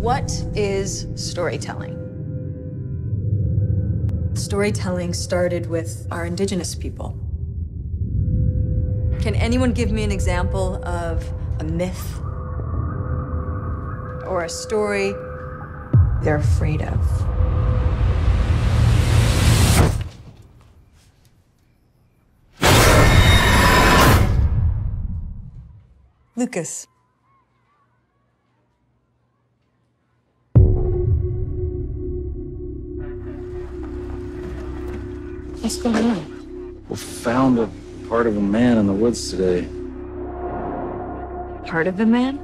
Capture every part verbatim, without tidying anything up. What is storytelling? Storytelling started with our indigenous people. Can anyone give me an example of a myth or a story they're afraid of? Lucas. What's going on? We found a part of a man in the woods today. Part of a man?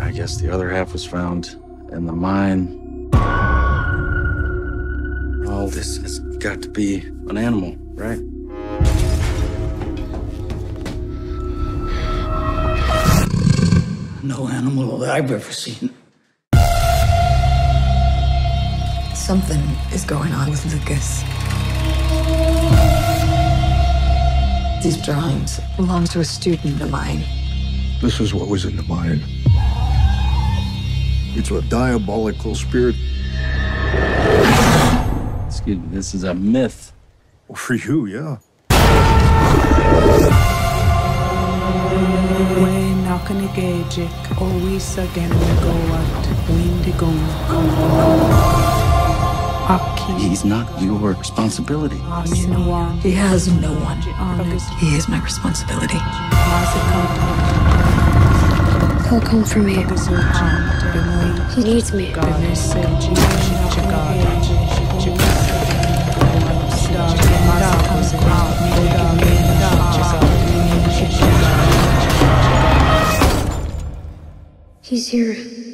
I guess the other half was found in the mine. All this has got to be an animal, right? No animal that I've ever seen. Something is going on with Lucas. These drawings belong to a student of mine. This is what was in the mine. It's a diabolical spirit. Excuse me, this is a myth. Well, for you, yeah. Always again we go out windigo. He's not your responsibility. He has no one. He is my responsibility. He'll come for me. He needs me. He's here.